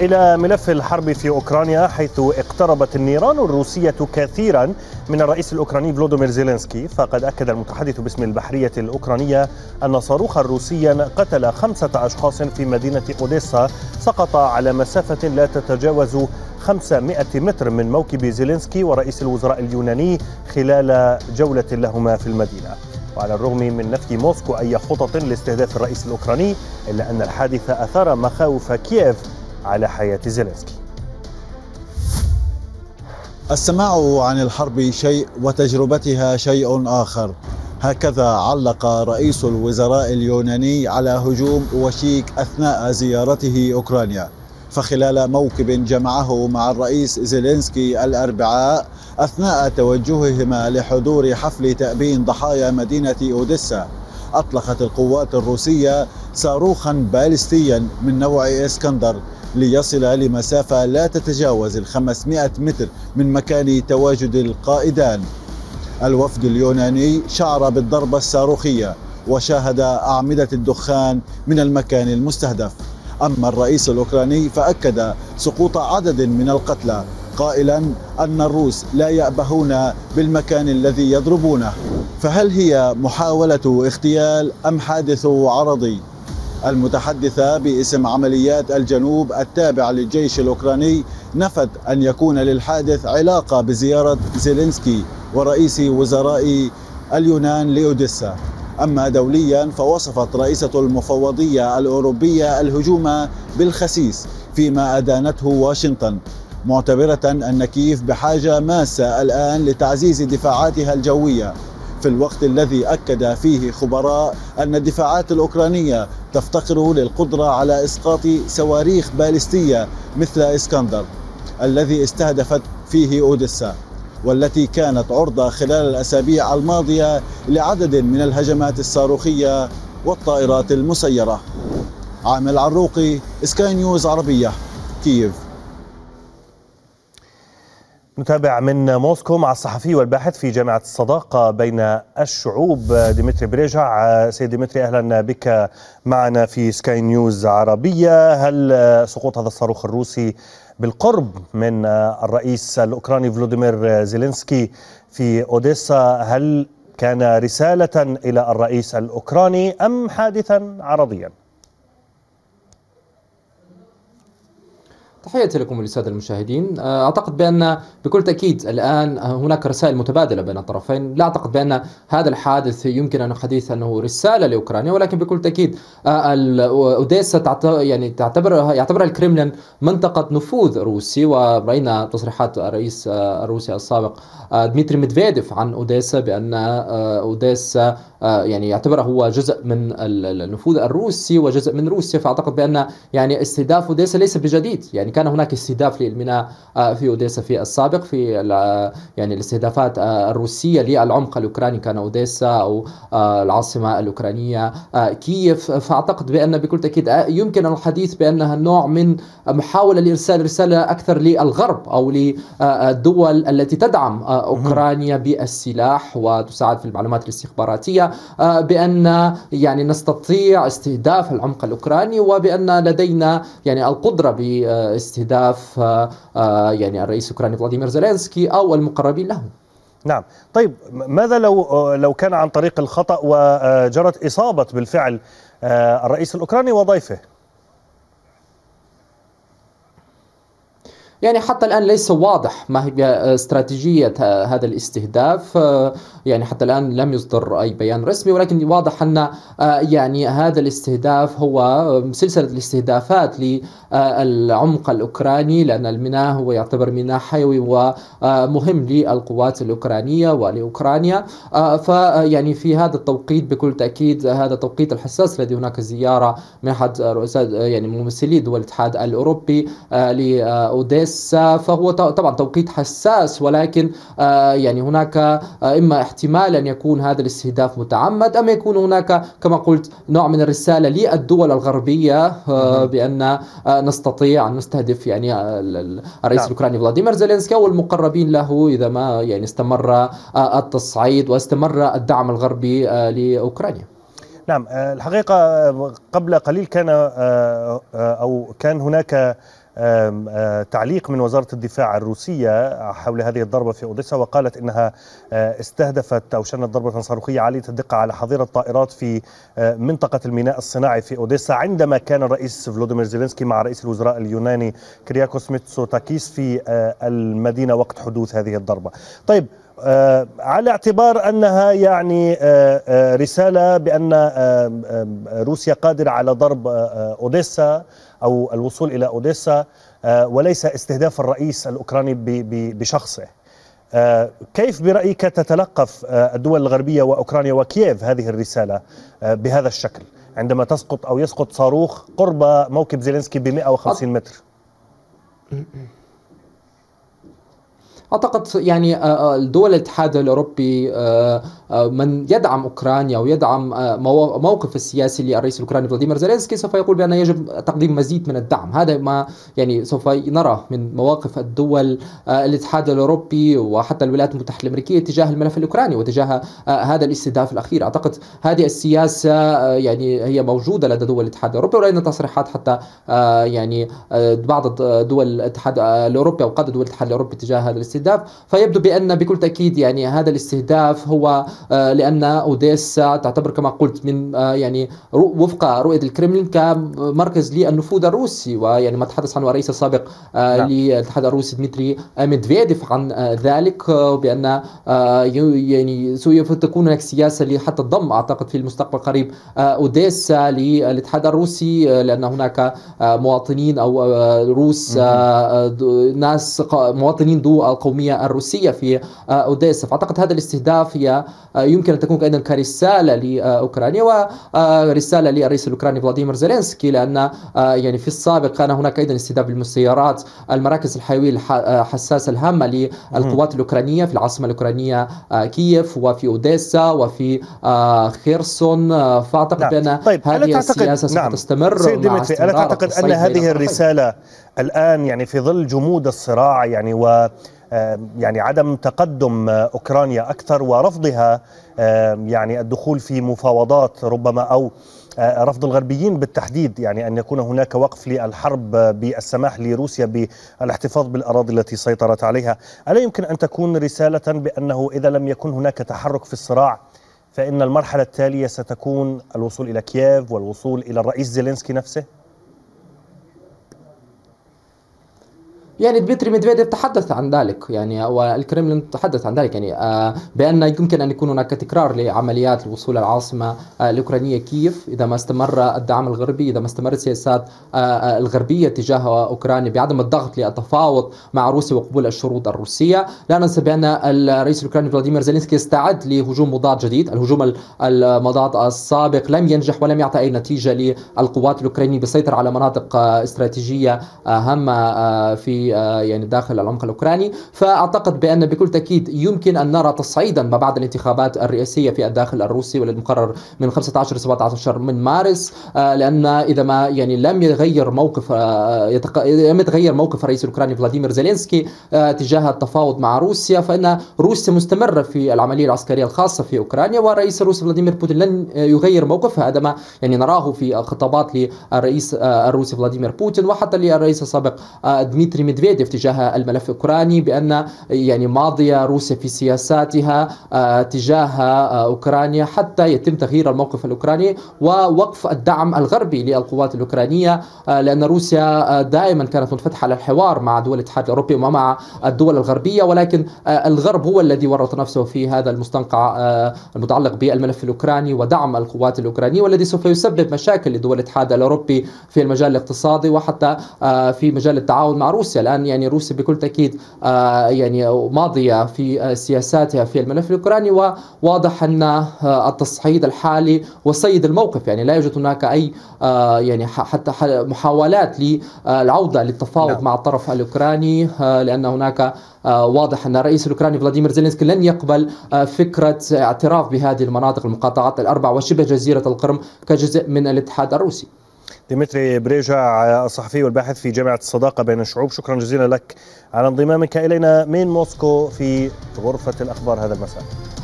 إلى ملف الحرب في أوكرانيا، حيث اقتربت النيران الروسية كثيرا من الرئيس الأوكراني فولوديمير زيلينسكي، فقد أكد المتحدث باسم البحرية الأوكرانية أن صاروخا روسيا قتل 5 أشخاص في مدينة أوديسا، سقط على مسافة لا تتجاوز 500 متر من موكب زيلينسكي ورئيس الوزراء اليوناني خلال جولة لهما في المدينة. وعلى الرغم من نفي موسكو أي خطط لاستهداف الرئيس الأوكراني، إلا أن الحادث أثار مخاوف كييف على حياة زيلينسكي. السماع عن الحرب شيء وتجربتها شيء آخر، هكذا علق رئيس الوزراء اليوناني على هجوم أوشيك أثناء زيارته أوكرانيا. فخلال موكب جمعه مع الرئيس زيلينسكي الأربعاء أثناء توجههما لحضور حفل تأبين ضحايا مدينة أوديسا، أطلقت القوات الروسية صاروخا باليستيا من نوع إسكندر ليصل لمسافة لا تتجاوز 500 متر من مكان تواجد القائدان. الوفد اليوناني شعر بالضربة الصاروخية وشاهد أعمدة الدخان من المكان المستهدف. أما الرئيس الأوكراني فأكد سقوط عدد من القتلى، قائلا أن الروس لا يأبهون بالمكان الذي يضربونه. فهل هي محاولة اغتيال أم حادث عرضي؟ المتحدثة باسم عمليات الجنوب التابعة للجيش الأوكراني نفت أن يكون للحادث علاقة بزيارة زيلينسكي ورئيس وزراء اليونان لأوديسا. أما دوليا فوصفت رئيسة المفوضية الأوروبية الهجوم بالخسيس، فيما أدانته واشنطن، معتبرة أن كييف بحاجة ماسة الآن لتعزيز دفاعاتها الجوية، في الوقت الذي أكد فيه خبراء أن الدفاعات الأوكرانية تفتقر للقدرة على إسقاط صواريخ باليستية مثل إسكندر الذي استهدفت فيه أوديسا، والتي كانت عرضة خلال الأسابيع الماضية لعدد من الهجمات الصاروخية والطائرات المسيرة. عامل عروقي، سكاي نيوز عربية، كييف. نتابع من موسكو مع الصحفي والباحث في جامعة الصداقة بين الشعوب ديمتري بريجع. سيد ديمتري، أهلا بك معنا في سكاي نيوز عربية. هل سقوط هذا الصاروخ الروسي بالقرب من الرئيس الأوكراني فولوديمير زيلينسكي في أوديسا هل كان رسالة إلى الرئيس الأوكراني أم حادثا عرضيا؟ تحياتي لكم وللسادة المشاهدين. أعتقد بأن بكل تأكيد الآن هناك رسائل متبادلة بين الطرفين. لا أعتقد بأن هذا الحادث يمكن أن الحديث أنه رسالة لأوكرانيا، ولكن بكل تأكيد أوديسا يعتبرها الكرملين منطقة نفوذ روسي، ورأينا تصريحات الرئيس الروسي السابق ديمتري ميدفيديف عن أوديسا بأن أوديسا يعتبرها هو جزء من النفوذ الروسي وجزء من روسيا. فأعتقد بأن استهداف أوديسا ليس بجديد، كان هناك استهداف للميناء في أوديسا في السابق، في الاستهدافات الروسية للعمق الأوكراني كان أوديسا أو العاصمة الأوكرانية كييف. فأعتقد بأن بكل تأكيد يمكن الحديث بأنها نوع من محاولة لإرسال رسالة أكثر للغرب أو للدول التي تدعم أوكرانيا بالسلاح وتساعد في المعلومات الاستخباراتية بأن نستطيع استهداف العمق الأوكراني، وبأن لدينا القدرة ب استهداف الرئيس الأوكراني فلاديمير زيلينسكي أو المقربين له. نعم، طيب ماذا لو كان عن طريق الخطأ وجرت إصابة بالفعل الرئيس الأوكراني وضيفه؟ حتى الآن ليس واضح ما هي استراتيجية هذا الاستهداف. حتى الآن لم يصدر أي بيان رسمي، ولكن واضح أن هذا الاستهداف هو سلسلة الاستهدافات للعمق الأوكراني، لأن الميناء هو يعتبر ميناء حيوي ومهم للقوات الأوكرانية ولأوكرانيا. في هذا التوقيت بكل تأكيد، هذا التوقيت الحساس الذي هناك زيارة من أحد رؤساء ممثلي دول الاتحاد الأوروبي لأوديسا، فهو طبعا توقيت حساس، ولكن هناك إما احتمال أن يكون هذا الاستهداف متعمد، أم يكون هناك كما قلت نوع من الرسالة للدول الغربية بأن نستطيع أن نستهدف الرئيس الأوكراني فلاديمير زيلينسكي والمقربين له إذا ما استمر التصعيد واستمر الدعم الغربي لأوكرانيا. نعم، الحقيقة قبل قليل كان هناك تعليق من وزارة الدفاع الروسية حول هذه الضربة في أوديسا، وقالت إنها استهدفت أو شنت ضربة صاروخية عالية الدقة على حظيرة طائرات في منطقة الميناء الصناعي في أوديسا، عندما كان الرئيس فولوديمير زيلينسكي مع رئيس الوزراء اليوناني كرياكوس ميتسوتاكيس في المدينة وقت حدوث هذه الضربة. طيب، على اعتبار أنها يعني رسالة بأن روسيا قادرة على ضرب أوديسا أو الوصول إلى أوديسا وليس استهداف الرئيس الأوكراني بشخصه، كيف برأيك تتلقف الدول الغربية وأوكرانيا وكييف هذه الرسالة بهذا الشكل عندما تسقط أو يسقط صاروخ قرب موكب زيلينسكي ب 150 متر؟ أعتقد يعني دول الاتحاد الأوروبي من يدعم أوكرانيا ويدعم موقف السياسي للرئيس الأوكراني فلاديمير زيلينسكي سوف يقول بأن يجب تقديم مزيد من الدعم. هذا ما يعني سوف نرى من مواقف الدول الاتحاد الأوروبي وحتى الولايات المتحدة الأمريكية تجاه الملف الأوكراني وتجاه هذا الاستهداف الأخير. أعتقد هذه السياسة يعني هي موجودة لدى دول الاتحاد الأوروبي، ورأينا تصريحات حتى يعني بعض دول الاتحاد الأوروبي أو قادة دول الاتحاد الأوروبي تجاه هذا الاستهداف. فيبدو بأن بكل تأكيد يعني هذا الاستهداف هو لأن أوديسا تعتبر كما قلت من يعني وفق رؤية الكرملين كمركز للنفوذ الروسي، ويعني ما تحدث عنه الرئيس السابق للاتحاد الروسي ديمتري ميدفيديف عن ذلك، بأن يعني سوف تكون هناك سياسة حتى الضم أعتقد في المستقبل القريب أوديسا للاتحاد الروسي، لأن هناك مواطنين أو روس ناس مواطنين ذو القومية الروسية في أوديسا. فأعتقد هذا الاستهداف هي يمكن أن تكون أيضا كرسالة لأوكرانيا ورسالة للرئيس الأوكراني فلاديمير زيلينسكي، لأن يعني في السابق كان هناك أيضا استهداف بالمسيرات المراكز الحيوية الحساسة الهامة للقوات الأوكرانية في العاصمة الأوكرانية كييف وفي أوديسا وفي خيرسون. فأعتقد بأن هذه السياسة ستستمر سيد ديمتري. ألا تعتقد أن هذه الرسالة الآن يعني في ظل جمود الصراع يعني و يعني عدم تقدم أوكرانيا أكثر ورفضها يعني الدخول في مفاوضات ربما أو رفض الغربيين بالتحديد يعني أن يكون هناك وقف للحرب بالسماح لروسيا بالاحتفاظ بالأراضي التي سيطرت عليها، ألا يمكن أن تكون رسالة بأنه إذا لم يكن هناك تحرك في الصراع فإن المرحلة التالية ستكون الوصول إلى كييف والوصول إلى الرئيس زيلينسكي نفسه؟ يعني ديمتري ميدفيديف تحدث عن ذلك يعني والكرملين تحدث عن ذلك يعني بأن يمكن أن يكون هناك تكرار لعمليات الوصول العاصمة الأوكرانية كييف إذا ما استمر الدعم الغربي، إذا ما استمرت سياسات الغربية تجاه أوكرانيا بعدم الضغط للتفاوض مع روسيا وقبول الشروط الروسية. لا ننسى بأن الرئيس الأوكراني فلاديمير زيلينسكي استعد لهجوم مضاد جديد، الهجوم المضاد السابق لم ينجح ولم يعطي أي نتيجة للقوات الأوكرانية بالسيطرة على مناطق استراتيجية هامة في يعني داخل العمق الأوكراني. فأعتقد بأن بكل تأكيد يمكن أن نرى تصعيدا ما بعد الانتخابات الرئاسية في الداخل الروسي والذي مقرر من 15 إلى 17 من مارس، لأن إذا ما يعني لم يتغير موقف الرئيس الأوكراني فلاديمير زيلينسكي تجاه التفاوض مع روسيا فإن روسيا مستمرة في العملية العسكرية الخاصة في أوكرانيا، والرئيس الروسي فلاديمير بوتين لن يغير موقفها. هذا ما يعني نراه في خطابات للرئيس الروسي فلاديمير بوتين وحتى للرئيس السابق ديمتري ميدفيديف تجاه الملف الأوكراني، بأن يعني ماضي روسيا في سياساتها تجاه أوكرانيا حتى يتم تغيير الموقف الأوكراني ووقف الدعم الغربي للقوات الأوكرانية، لأن روسيا دائما كانت منفتحة على الحوار مع دول الاتحاد الأوروبي ومع الدول الغربية، ولكن الغرب هو الذي ورط نفسه في هذا المستنقع المتعلق بالملف الأوكراني ودعم القوات الأوكرانية، والذي سوف يسبب مشاكل لدول الاتحاد الأوروبي في المجال الاقتصادي وحتى في مجال التعاون مع روسيا. الآن يعني روسيا بكل تأكيد يعني ماضية في سياساتها في الملف الأوكراني، وواضح أن التصعيد الحالي وصيد الموقف، يعني لا يوجد هناك أي يعني حتى محاولات للعودة للتفاوض مع الطرف الأوكراني، لأن هناك واضح أن الرئيس الأوكراني فلاديمير زيلينسكي لن يقبل فكرة اعتراف بهذه المناطق المقاطعات الأربع وشبه جزيرة القرم كجزء من الاتحاد الروسي. ديمتري بريجع الصحفي والباحث في جامعة الصداقة بين الشعوب، شكرا جزيلا لك على انضمامك إلينا من موسكو في غرفة الأخبار هذا المساء.